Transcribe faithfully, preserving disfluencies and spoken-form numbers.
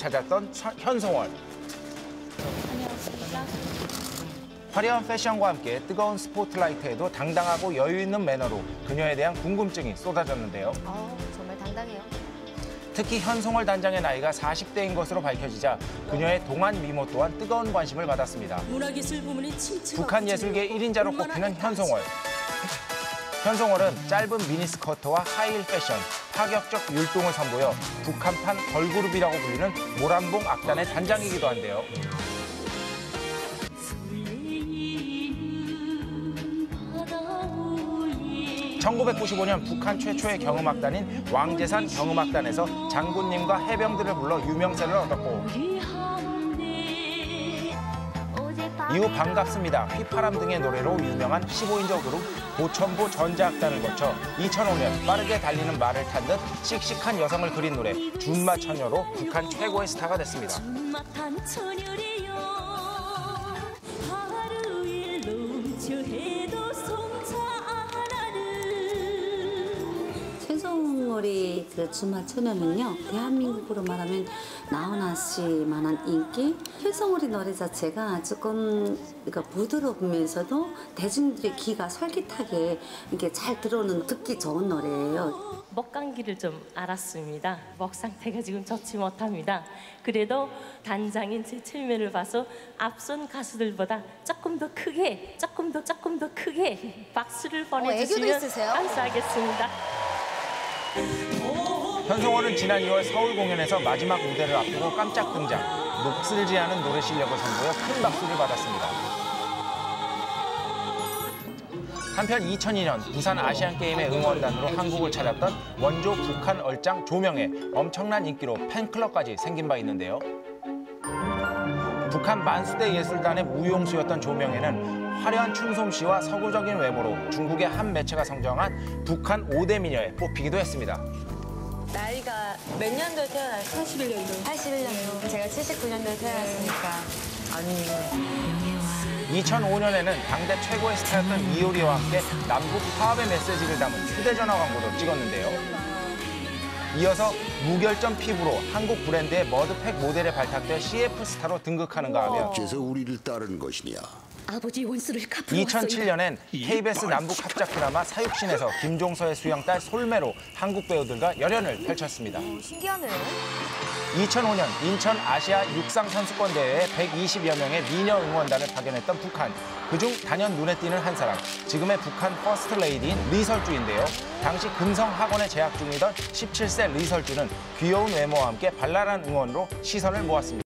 찾았던 현송월. 화려한 패션과 함께 뜨거운 스포트라이트에도 당당하고 여유 있는 매너로 그녀에 대한 궁금증이 쏟아졌는데요. 아, 정말 당당해요. 특히 현송월 단장의 나이가 사십 대인 것으로 밝혀지자 그녀의 동안 미모 또한 뜨거운 관심을 받았습니다. 문화기술 부문이 북한 예술계 일 인자로 꼽히는 현송월. 현송월은 짧은 미니스커트와 하이힐 패션, 파격적 율동을 선보여 북한판 걸그룹이라고 불리는 모란봉 악단의 단장이기도 한데요. 천구백구십오 년 북한 최초의 경음악단인 왕제산 경음악단에서 장군님과 해병들을 불러 유명세를 얻었고 이후 반갑습니다, 휘파람 등의 노래로 유명한 십오 인조 그룹 보천보 전자악단을 거쳐 이천오 년 빠르게 달리는 말을 탄 듯 씩씩한 여성을 그린 노래 준마처녀로 북한 최고의 스타가 됐습니다. 현송월의 그 준마처녀는요, 대한민국으로 말하면 나훈아 씨만한 인기. 현송월의 노래 자체가 조금 그러니까 부드럽으면서도 대중들의 귀가 솔깃하게 이렇게 잘 들어오는 듣기 좋은 노래예요. 먹감기를 좀 알았습니다. 먹 상태가 지금 좋지 못합니다. 그래도 단장인 제 체면을 봐서 앞선 가수들보다 조금 더 크게, 조금 더 조금 더 크게 박수를 보내주시면 감사하겠습니다. 현송월은 지난 이월 서울 공연에서 마지막 무대를 앞두고 깜짝 등장. 녹슬지 않은 노래 실력을 선보여 큰 박수를 받았습니다. 한편 이천이 년 부산 아시안게임의 응원단으로 한국을 찾았던 원조 북한 얼짱 조명혜. 엄청난 인기로 팬클럽까지 생긴 바 있는데요. 북한 만수대 예술단의 무용수였던 조명혜는 화려한 춤솜씨와 서구적인 외모로 중국의 한 매체가 성장한 북한 오 대 미녀에 뽑히기도 했습니다. 나이가 몇 년도에 태어났어요? 팔십일 년도. 팔십일 년도. 제가 칠십구 년도에 태어났으니까. 아니. 이천오 년에는 당대 최고의 스타였던 이효리와 함께 남북 화합의 메시지를 담은 휴대전화 광고도 찍었는데요. 이어서 무결점 피부로 한국 브랜드의 머드팩 모델에 발탁돼 씨에프 스타로 등극하는가 하며 어째서 우리를 따른 것이냐. 아버지 원수를 갚으러 이천칠 년엔 케이비에스 남북 합작 드라마 사육신에서 김종서의 수영딸 솔매로 한국 배우들과 열연을 펼쳤습니다. 신기하네요. 이천오 년 인천 아시아 육상선수권 대회에 백이십여 명의 미녀 응원단을 파견했던 북한. 그중 단연 눈에 띄는 한 사람, 지금의 북한 퍼스트 레이디인 리설주인데요. 당시 금성학원에 재학 중이던 십칠 세 리설주는 귀여운 외모와 함께 발랄한 응원으로 시선을 모았습니다.